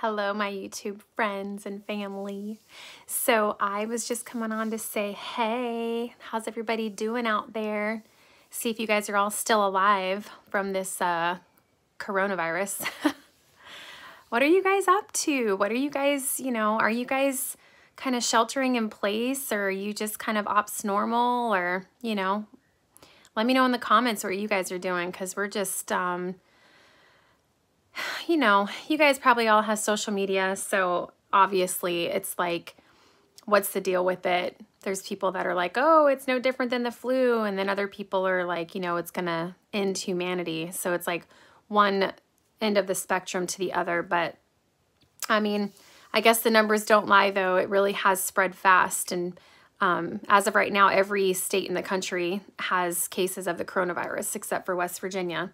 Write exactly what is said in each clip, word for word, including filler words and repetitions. Hello, my YouTube friends and family. So I was just coming on to say, hey, how's everybody doing out there? See if you guys are all still alive from this uh, coronavirus. What are you guys up to? What are you guys, you know, are you guys kind of sheltering in place, or are you just kind of ops normal, or, you know, let me know in the comments what you guys are doing, because we're just, um, you know, you guys probably all have social media, so obviously it's like, what's the deal with it? There's people that are like, oh, it's no different than the flu, and then other people are like, you know, it's gonna end humanity. So it's like one end of the spectrum to the other. But I mean, I guess the numbers don't lie, though. It really has spread fast, and um, as of right now, every state in the country has cases of the coronavirus except for West Virginia.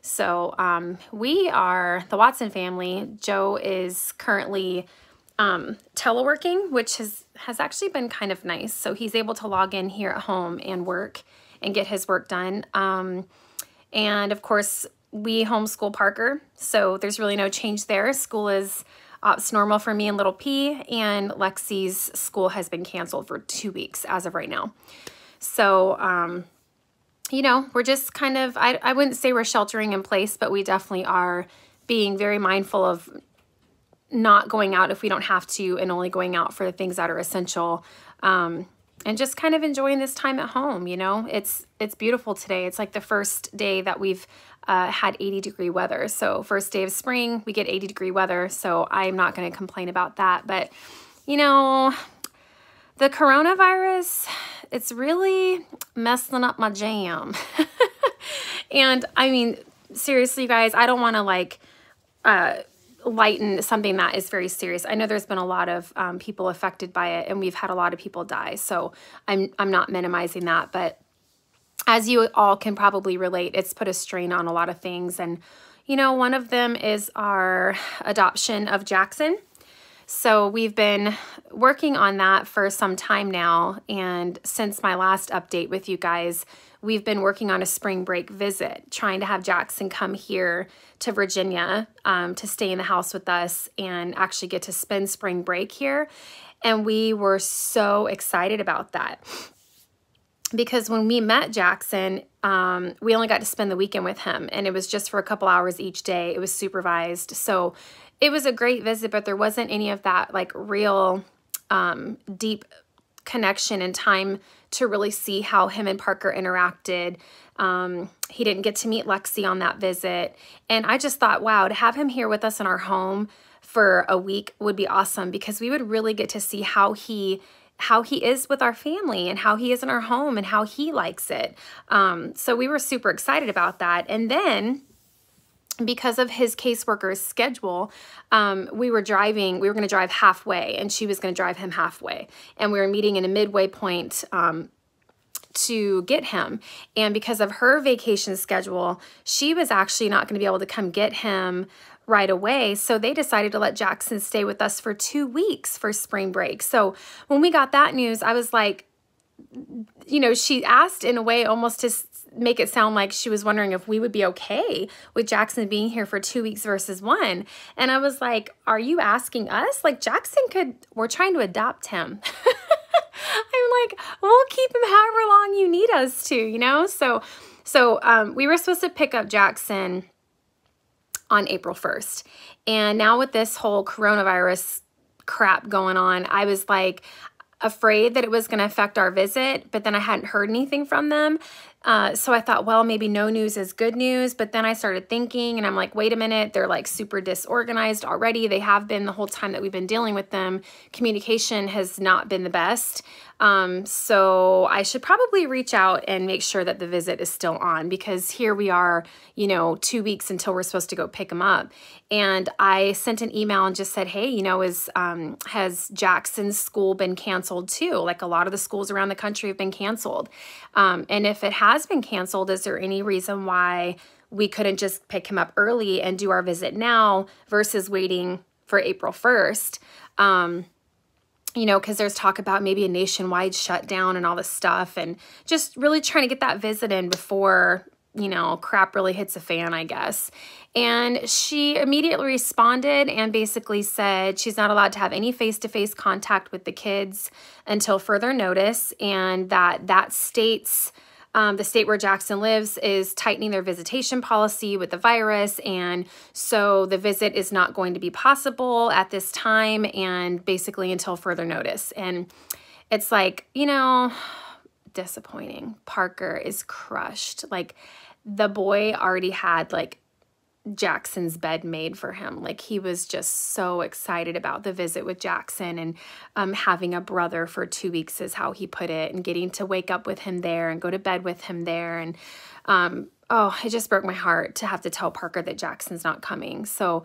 So um, we are, the Watson family, Joe is currently um, teleworking, which has, has actually been kind of nice. So he's able to log in here at home and work and get his work done. Um, and of course, we homeschool Parker, so there's really no change there. School is ops normal for me and little P, and Lexi's school has been canceled for two weeks as of right now. So, um, you know, we're just kind of, I, I wouldn't say we're sheltering in place, but we definitely are being very mindful of not going out if we don't have to, and only going out for the things that are essential, um, and just kind of enjoying this time at home. You know, it's, it's beautiful today. It's like the first day that we've uh, had eighty degree weather. So first day of spring, we get eighty degree weather. So I'm not going to complain about that, but you know, the coronavirus, it's really messing up my jam. And I mean, seriously, you guys, I don't want to like uh, lighten something that is very serious. I know there's been a lot of um, people affected by it, and we've had a lot of people die. So I'm, I'm not minimizing that. But as you all can probably relate, it's put a strain on a lot of things. And, you know, one of them is our adoption of Jackson. So we've been working on that for some time now, and since my last update with you guys, we've been working on a spring break visit, trying to have Jackson come here to Virginia um, to stay in the house with us and actually get to spend spring break here. And we were so excited about that, because when we met Jackson, um, we only got to spend the weekend with him, and it was just for a couple hours each day. It was supervised. So it was a great visit, but there wasn't any of that like real um, deep connection and time to really see how him and Parker interacted. Um, he didn't get to meet Lexi on that visit. And I just thought, wow, to have him here with us in our home for a week would be awesome, because we would really get to see how he how he is with our family, and how he is in our home, and how he likes it. Um, so we were super excited about that. And then, because of his caseworker's schedule, um, we were driving, we were going to drive halfway, and she was going to drive him halfway. And we were meeting in a midway point um, to get him. And because of her vacation schedule, she was actually not going to be able to come get him right away. So they decided to let Jackson stay with us for two weeks for spring break. So when we got that news, I was like, you know, she asked in a way almost to make it sound like she was wondering if we would be okay with Jackson being here for two weeks versus one. And I was like, are you asking us? Like, Jackson could, we're trying to adopt him. I'm like, we'll keep him however long you need us to, you know? So, so um, we were supposed to pick up Jackson on April first. And now with this whole coronavirus crap going on, I was like, afraid that it was going to affect our visit, but then I hadn't heard anything from them. Uh, so I thought, well, maybe no news is good news. But then I started thinking, and I'm like, wait a minute, they're like super disorganized already. They have been the whole time that we've been dealing with them. Communication has not been the best. Um, so I should probably reach out and make sure that the visit is still on, because here we are, you know, two weeks until we're supposed to go pick him up. And I sent an email and just said, hey, you know, is, um, has Jackson's school been canceled too? Like, a lot of the schools around the country have been canceled. Um, and if it has been canceled, is there any reason why we couldn't just pick him up early and do our visit now versus waiting for April first? Um, you know, because there's talk about maybe a nationwide shutdown and all this stuff, and just really trying to get that visit in before, you know, crap really hits the fan, I guess. And she immediately responded and basically said she's not allowed to have any face-to-face contact with the kids until further notice, and that that state's, um, the state where Jackson lives is tightening their visitation policy with the virus, and so the visit is not going to be possible at this time and basically until further notice. And it's like, you know, disappointing. Parker is crushed. Like, the boy already had like Jackson's bed made for him. Like, he was just so excited about the visit with Jackson, and um, having a brother for two weeks is how he put it, and getting to wake up with him there and go to bed with him there. And um, oh, it just broke my heart to have to tell Parker that Jackson's not coming. So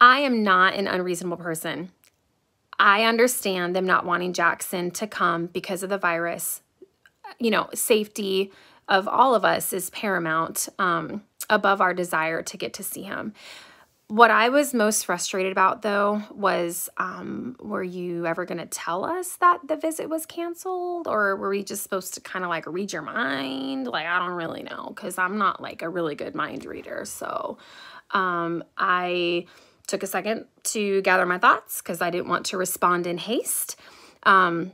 I am not an unreasonable person. I understand them not wanting Jackson to come because of the virus. You know, safety of all of us is paramount, um, above our desire to get to see him. What I was most frustrated about, though, was um, were you ever going to tell us that the visit was canceled? Or were we just supposed to kind of like read your mind? Like, I don't really know, because I'm not like a really good mind reader. So um, I took a second to gather my thoughts because I didn't want to respond in haste. Um,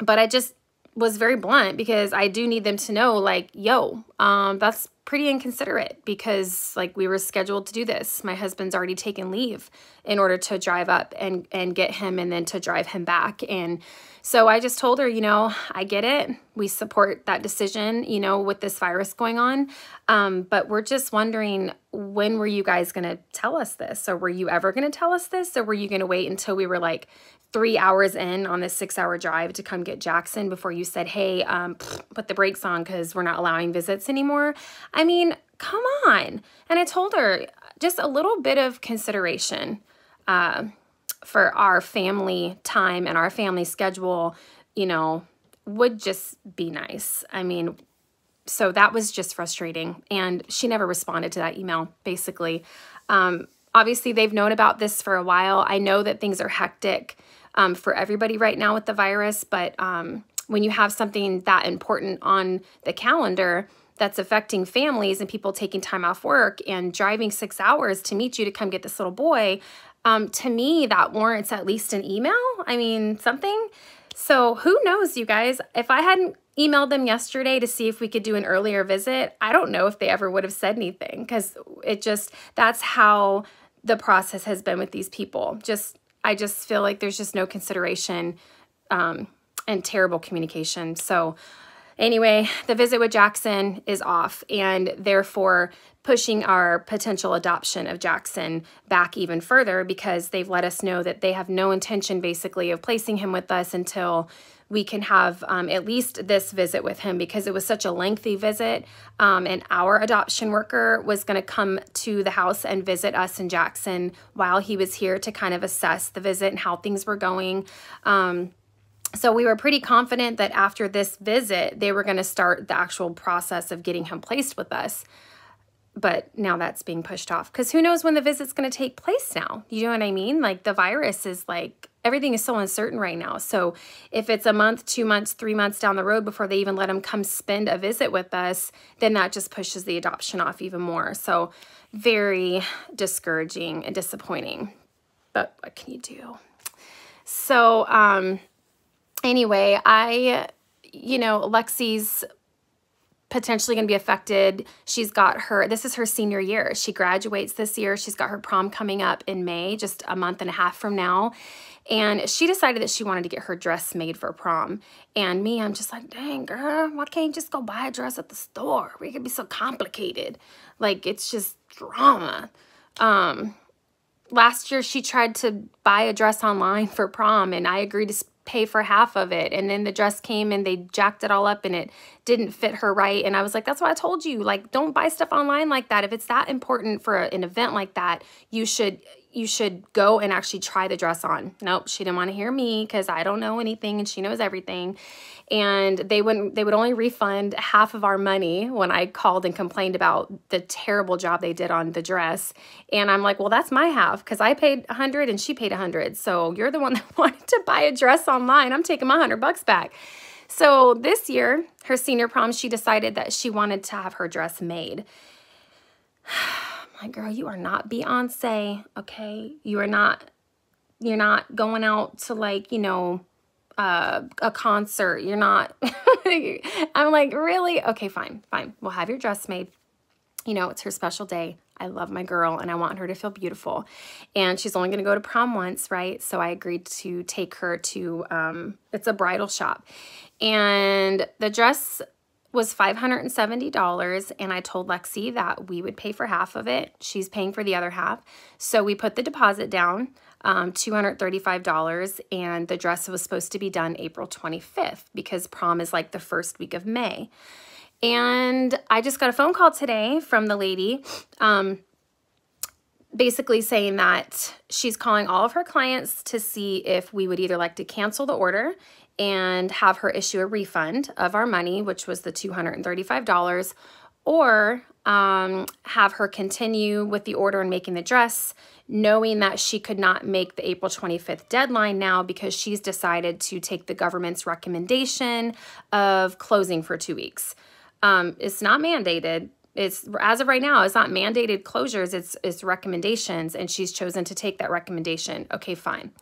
but I just was very blunt, because I do need them to know, like, yo, um, that's pretty inconsiderate, because like we were scheduled to do this. My husband's already taken leave in order to drive up and, and get him, and then to drive him back. And so I just told her, you know, I get it. We support that decision, you know, with this virus going on. Um, but we're just wondering, when were you guys going to tell us this? So were you ever going to tell us this? Or were you going to wait until we were like three hours in on this six hour drive to come get Jackson before you said, hey, um, put the brakes on because we're not allowing visits anymore? I mean, come on. And I told her just a little bit of consideration uh, for our family time and our family schedule, you know, would just be nice. I mean, so that was just frustrating. And she never responded to that email, basically. Um, obviously, they've known about this for a while. I know that things are hectic um, for everybody right now with the virus, but um, when you have something that important on the calendar that's affecting families and people taking time off work and driving six hours to meet you to come get this little boy, um, to me, that warrants at least an email. I mean, something. So who knows, you guys? If I hadn't emailed them yesterday to see if we could do an earlier visit, I don't know if they ever would have said anything, because it just, that's how the process has been with these people. Just, I just feel like there's just no consideration um, and terrible communication. So anyway, the visit with Jackson is off, and therefore pushing our potential adoption of Jackson back even further, because they've let us know that they have no intention basically of placing him with us until we can have um, at least this visit with him, because it was such a lengthy visit. Um, and our adoption worker was going to come to the house and visit us and Jackson while he was here to kind of assess the visit and how things were going. Um, So we were pretty confident that after this visit, they were going to start the actual process of getting him placed with us. But now that's being pushed off, because who knows when the visit's going to take place now. You know what I mean? Like, the virus is like, everything is so uncertain right now. So if it's a month, two months, three months down the road before they even let him come spend a visit with us, then that just pushes the adoption off even more. So very discouraging and disappointing. But what can you do? So, um... anyway, I, you know, Lexi's potentially going to be affected. She's got her, this is her senior year. She graduates this year. She's got her prom coming up in May, just a month and a half from now. And she decided that she wanted to get her dress made for prom. And me, I'm just like, dang, girl, why can't you just go buy a dress at the store? We could be so complicated. Like, it's just drama. Um, last year, she tried to buy a dress online for prom, and I agreed to pay for half of it, and then the dress came and they jacked it all up and it didn't fit her right. And I was like, that's why I told you, like, don't buy stuff online like that. If it's that important for an event like that, you should you should go and actually try the dress on. Nope, she didn't want to hear me, because I don't know anything and she knows everything. And they wouldn't they would only refund half of our money when I called and complained about the terrible job they did on the dress. And I'm like, well, that's my half, because I paid a hundred and she paid a hundred. So you're the one that wanted to buy a dress online. I'm taking my hundred bucks back. So this year, her senior prom, she decided that she wanted to have her dress made. My girl, you are not Beyonce, okay? You are not, you're not going out to, like, you know, uh, a concert. You're not, I'm like, really? Okay, fine, fine. We'll have your dress made. You know, it's her special day. I love my girl and I want her to feel beautiful. And she's only gonna go to prom once, right? So I agreed to take her to, um, it's a bridal shop. And the dress was five hundred seventy dollars, and I told Lexi that we would pay for half of it. She's paying for the other half. So we put the deposit down, um, two hundred thirty-five dollars, and the dress was supposed to be done April twenty-fifth because prom is like the first week of May. And I just got a phone call today from the lady, um, basically saying that she's calling all of her clients to see if we would either like to cancel the order and have her issue a refund of our money, which was the two hundred thirty-five dollars, or um, have her continue with the order and making the dress, knowing that she could not make the April twenty-fifth deadline now because she's decided to take the government's recommendation of closing for two weeks. Um, it's not mandated. It's, as of right now, it's not mandated closures. It's, it's recommendations, and she's chosen to take that recommendation. Okay, fine.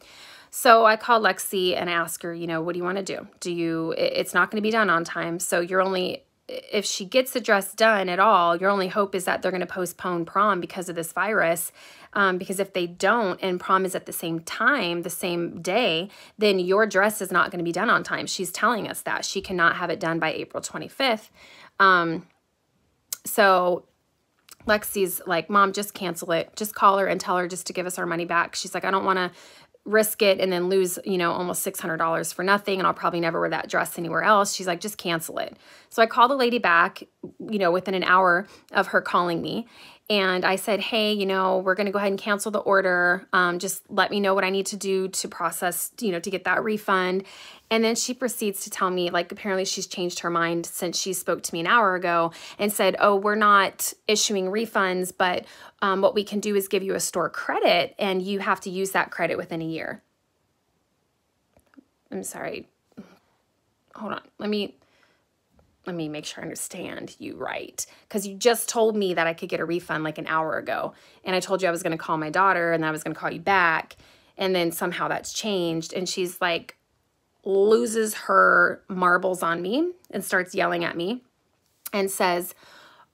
So I called Lexi and I asked her, you know, what do you want to do? Do you, it's not going to be done on time. So you're only, if she gets the dress done at all, your only hope is that they're going to postpone prom because of this virus. Um, because if they don't, and prom is at the same time, the same day, then your dress is not going to be done on time. She's telling us that she cannot have it done by April twenty-fifth. Um, so Lexi's like, Mom, just cancel it. Just call her and tell her just to give us our money back. She's like, I don't want to risk it and then lose, you know, almost six hundred dollars for nothing. And I'll probably never wear that dress anywhere else. She's like, just cancel it. So I called the lady back, you know, within an hour of her calling me. And I said, hey, you know, we're going to go ahead and cancel the order. Um, just let me know what I need to do to process, you know, to get that refund. And then she proceeds to tell me, like, apparently she's changed her mind since she spoke to me an hour ago and said, oh, we're not issuing refunds, but um, what we can do is give you a store credit, and you have to use that credit within a year. I'm sorry. Hold on. Let me... Let me make sure I understand you right, because you just told me that I could get a refund like an hour ago, and I told you I was going to call my daughter and I was going to call you back, and then somehow that's changed. And she's like, loses her marbles on me and starts yelling at me and says,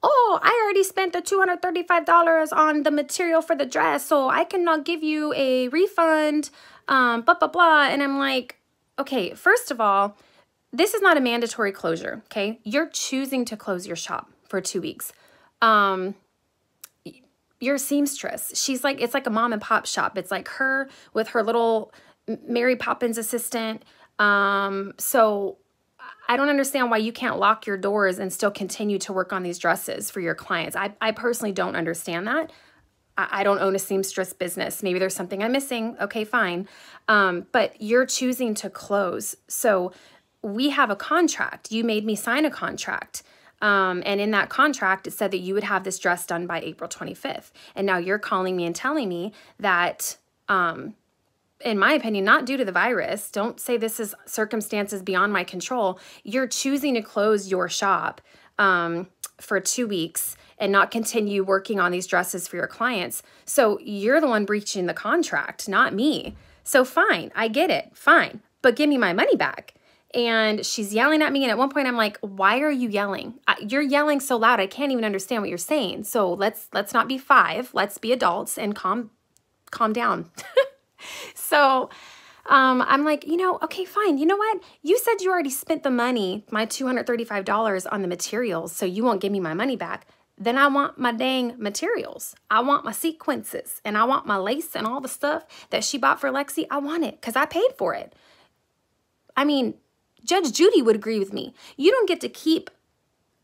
oh, I already spent the two hundred thirty-five dollars on the material for the dress, so I cannot give you a refund, um, blah, blah, blah. And I'm like, okay, first of all, this is not a mandatory closure, okay? You're choosing to close your shop for two weeks. Um, you're a seamstress. She's like, it's like a mom and pop shop. It's like her with her little Mary Poppins assistant. Um, so I don't understand why you can't lock your doors and still continue to work on these dresses for your clients. I, I personally don't understand that. I don't own a seamstress business. Maybe there's something I'm missing. Okay, fine. Um, but you're choosing to close. So we have a contract. You made me sign a contract. Um, and in that contract, it said that you would have this dress done by April twenty-fifth. And now you're calling me and telling me that, um, in my opinion, not due to the virus, don't say this is circumstances beyond my control. You're choosing to close your shop um, for two weeks and not continue working on these dresses for your clients. So you're the one breaching the contract, not me. So fine, I get it, fine. But give me my money back. And she's yelling at me. And at one point I'm like, why are you yelling? You're yelling so loud. I can't even understand what you're saying. So let's, let's not be five. Let's be adults and calm, calm down. So, um, I'm like, you know, okay, fine. You know what? You said you already spent the money, my two hundred thirty-five dollars on the materials. So you won't give me my money back. Then I want my dang materials. I want my sequences, and I want my lace and all the stuff that she bought for Lexi. I want it because I paid for it. I mean, Judge Judy would agree with me. You don't get to keep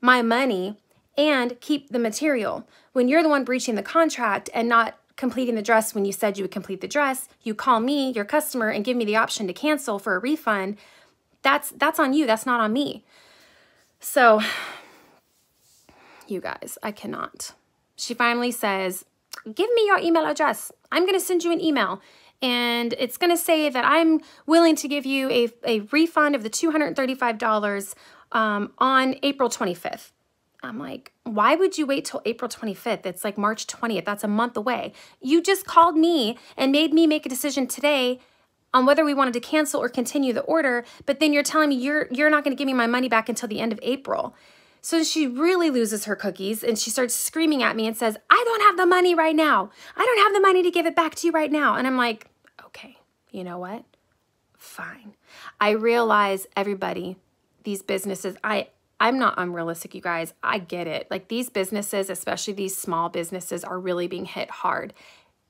my money and keep the material when you're the one breaching the contract and not completing the dress when you said you would complete the dress. You call me, your customer, and give me the option to cancel for a refund. That's, that's on you. That's not on me. So, you guys, I cannot. She finally says, give me your email address. I'm going to send you an email. and it's going to say that I'm willing to give you a, a refund of the two hundred thirty-five dollars um, on April twenty-fifth. I'm like, why would you wait till April twenty-fifth? It's like March twentieth. That's a month away. You just called me and made me make a decision today on whether we wanted to cancel or continue the order, but then you're telling me you're you're not going to give me my money back until the end of April. So she really loses her cookies, and she starts screaming at me and says, I don't have the money right now. I don't have the money to give it back to you right now. And I'm like, okay, you know what? Fine. I realize, everybody, these businesses, I I'm not unrealistic, you guys. I get it. Like, these businesses, especially these small businesses, are really being hit hard.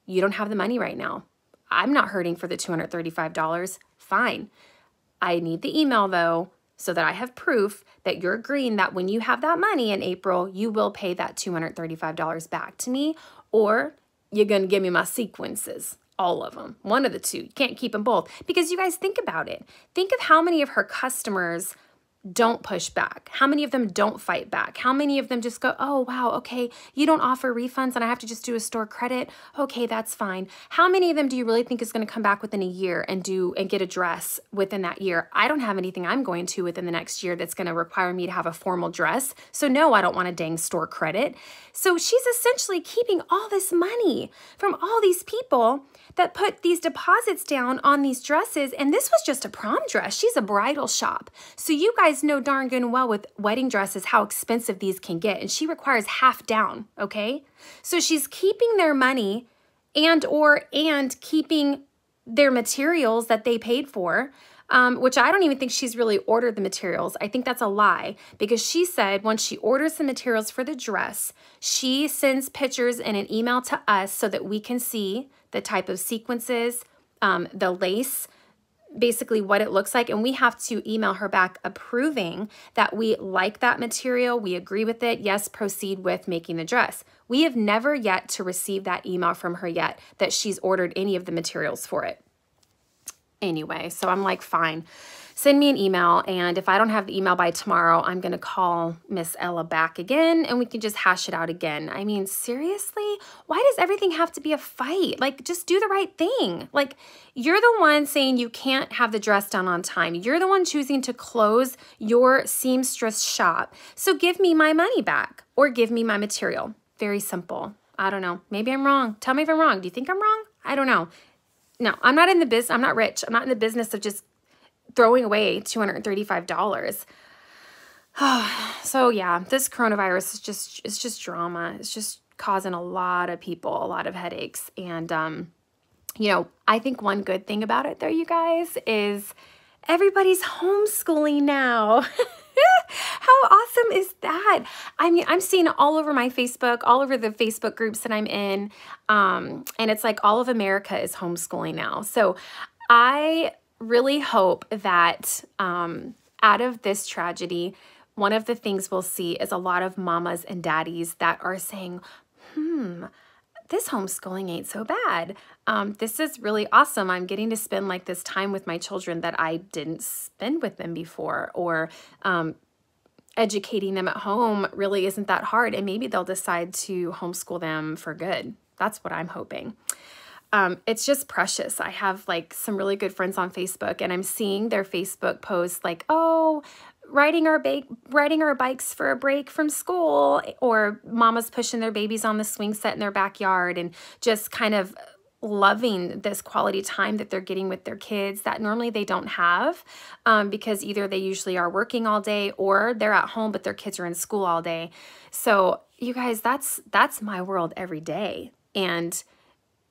You don't have the money right now. I'm not hurting for the two hundred thirty-five dollars. Fine. I need the email, though, so that I have proof that you're agreeing that when you have that money in April, you will pay that two hundred thirty-five dollars back to me, or you're going to give me my sequences. All of them. One of the two. You can't keep them both. Because, you guys, think about it. Think of how many of her customers don't push back. How many of them don't fight back? How many of them just go, oh, wow, okay, you don't offer refunds and I have to just do a store credit? Okay, that's fine. How many of them do you really think is going to come back within a year and do and get a dress within that year? I don't have anything I'm going to within the next year that's going to require me to have a formal dress. So no, I don't want a dang store credit. So she's essentially keeping all this money from all these people that put these deposits down on these dresses. And this was just a prom dress. She's a bridal shop. So you guys know darn good and well with wedding dresses how expensive these can get, and she requires half down, okay? So she's keeping their money and or and keeping their materials that they paid for, um, which I don't even think she's really ordered the materials. I think that's a lie, because she said once she orders the materials for the dress, she sends pictures in an email to us so that we can see the type of sequences, um, the lace, basically what it looks like, and we have to email her back approving that we like that material, we agree with it, yes, proceed with making the dress. We have never yet to receive that email from her yet that she's ordered any of the materials for it. Anyway, so I'm like, fine, send me an email, and if I don't have the email by tomorrow, I'm gonna call Miss Ella back again and we can just hash it out again. I mean, seriously? Why does everything have to be a fight? Like, just do the right thing. Like, you're the one saying you can't have the dress done on time. You're the one choosing to close your seamstress shop. So give me my money back or give me my material. Very simple. I don't know. Maybe I'm wrong. Tell me if I'm wrong. Do you think I'm wrong? I don't know. No, I'm not in the business. I'm not rich. I'm not in the business of just throwing away two hundred thirty-five dollars. Oh, so yeah, this coronavirus is just, it's just drama. It's just causing a lot of people a lot of headaches. And, um, you know, I think one good thing about it though, you guys, is everybody's homeschooling now. How awesome is that? I mean, I'm seeing all over my Facebook, all over the Facebook groups that I'm in. Um, and it's like all of America is homeschooling now. So I really hope that um, out of this tragedy, one of the things we'll see is a lot of mamas and daddies that are saying, hmm, this homeschooling ain't so bad. Um, this is really awesome. I'm getting to spend like this time with my children that I didn't spend with them before, or um, educating them at home really isn't that hard. And maybe they'll decide to homeschool them for good. That's what I'm hoping. Um, it's just precious. I have like some really good friends on Facebook, and I'm seeing their Facebook posts like, oh, riding our, riding our bikes for a break from school, or mamas pushing their babies on the swing set in their backyard, and just kind of loving this quality time that they're getting with their kids that normally they don't have, um, because either they usually are working all day or they're at home, but their kids are in school all day. So you guys, that's, that's my world every day. And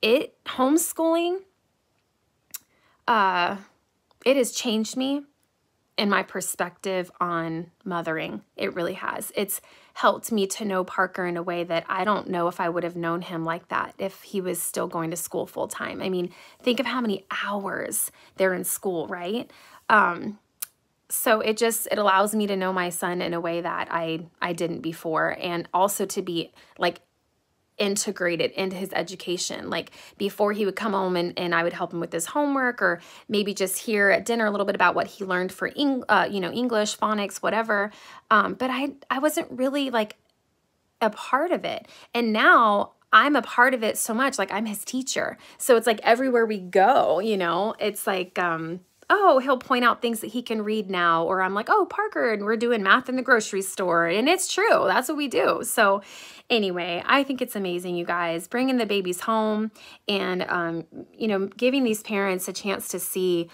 it homeschooling, uh, it has changed me and my perspective on mothering. It really has. It's helped me to know Parker in a way that I don't know if I would have known him like that if he was still going to school full time. I mean, think of how many hours they're in school, right? Um, so it just, it allows me to know my son in a way that I, I didn't before, and also to be like integrated into his education. Like before, he would come home and, and I would help him with his homework, or maybe just hear at dinner a little bit about what he learned for Eng uh, you know, English, phonics, whatever. Um, but I, I wasn't really like a part of it. And now I'm a part of it so much. Like, I'm his teacher. So it's like everywhere we go, you know, it's like, um, oh, he'll point out things that he can read now. Or I'm like, oh, Parker, and we're doing math in the grocery store. And it's true. That's what we do. So anyway, I think it's amazing, you guys, bringing the babies home and, um, you know, giving these parents a chance to see,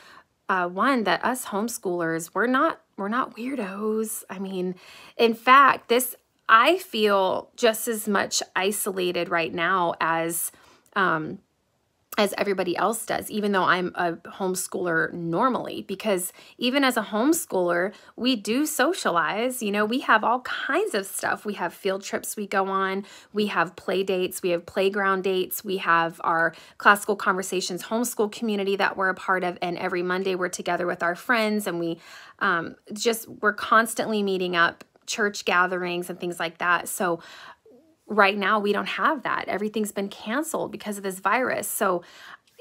uh, one, that us homeschoolers, we're not, we're not weirdos. I mean, in fact, this, I feel just as much isolated right now as, um, as everybody else does, even though I'm a homeschooler normally, because even as a homeschooler, we do socialize. You know, we have all kinds of stuff. We have field trips we go on. We have play dates. We have playground dates. We have our Classical Conversations homeschool community that we're a part of. And every Monday we're together with our friends, and we um, just, we're constantly meeting up, church gatherings and things like that. So right now, we don't have that. Everything's been canceled because of this virus. So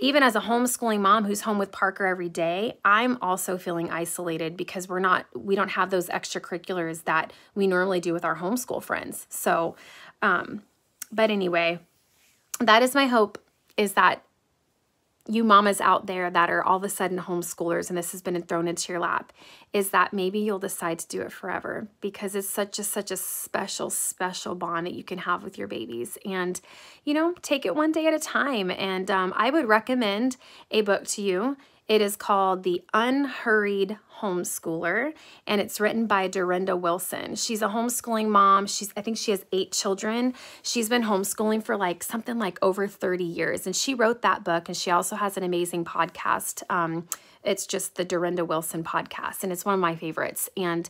even as a homeschooling mom who's home with Parker every day, I'm also feeling isolated because we're not, we don't have those extracurriculars that we normally do with our homeschool friends. So, um, but anyway, that is my hope, is that you mamas out there that are all of a sudden homeschoolers, and this has been thrown into your lap, is that maybe you'll decide to do it forever, because it's such a, such a special, special bond that you can have with your babies. And, you know, take it one day at a time. And um, I would recommend a book to you. It is called The Unhurried Homeschooler, and it's written by Dorinda Wilson. She's a homeschooling mom. She's, I think she has eight children. She's been homeschooling for like something like over thirty years, and she wrote that book, and she also has an amazing podcast. Um, it's just the Dorinda Wilson podcast, and it's one of my favorites. And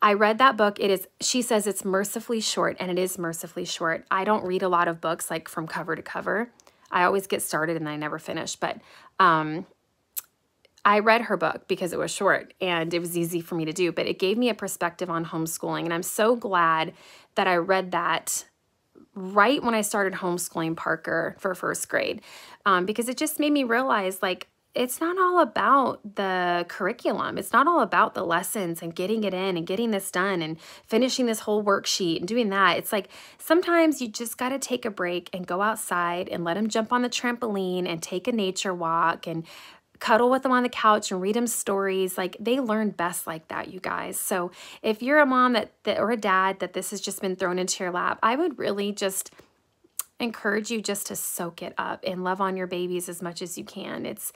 I read that book. It is, she says it's mercifully short, and it is mercifully short. I don't read a lot of books like from cover to cover. I always get started and I never finish, but um, I read her book because it was short and it was easy for me to do, but it gave me a perspective on homeschooling. And I'm so glad that I read that right when I started homeschooling Parker for first grade, um, because it just made me realize, like, it's not all about the curriculum. It's not all about the lessons and getting it in and getting this done and finishing this whole worksheet and doing that. It's like sometimes you just got to take a break and go outside and let them jump on the trampoline and take a nature walk and cuddle with them on the couch and read them stories. Like, they learn best like that, you guys. So if you're a mom that, that or a dad that this has just been thrown into your lap, I would really just encourage you just to soak it up and love on your babies as much as you can. It's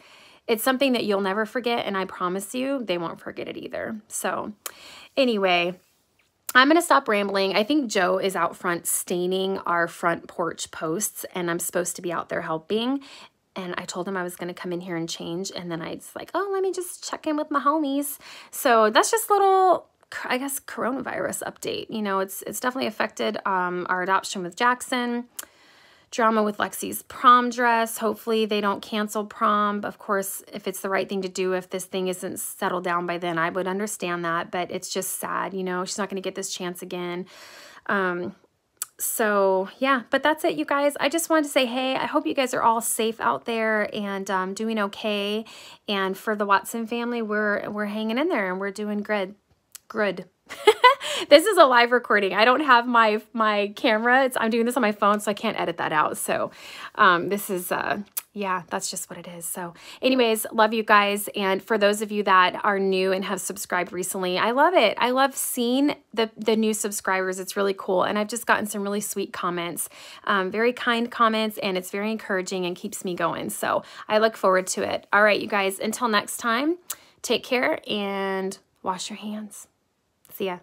it's something that you'll never forget, and I promise you they won't forget it either. So anyway, I'm going to stop rambling. I think Joe is out front staining our front porch posts, and I'm supposed to be out there helping. And I told him I was going to come in here and change. And then I was like, oh, let me just check in with my homies. So that's just little, I guess, coronavirus update. You know, it's it's definitely affected um, our adoption with Jackson, drama with Lexi's prom dress. Hopefully they don't cancel prom. Of course, if it's the right thing to do, if this thing isn't settled down by then, I would understand that. But it's just sad, you know, she's not going to get this chance again. Um So yeah, but that's it, you guys. I just wanted to say, hey, I hope you guys are all safe out there and um, doing okay. And for the Watson family, we're we're hanging in there and we're doing good. Good. This is a live recording. I don't have my my camera. It's, I'm doing this on my phone, so I can't edit that out. So um, this is, uh, yeah, that's just what it is. So anyways, love you guys. And for those of you that are new and have subscribed recently, I love it. I love seeing the, the new subscribers. It's really cool. And I've just gotten some really sweet comments, um, very kind comments, and it's very encouraging and keeps me going. So I look forward to it. All right, you guys, until next time, take care and wash your hands. See ya.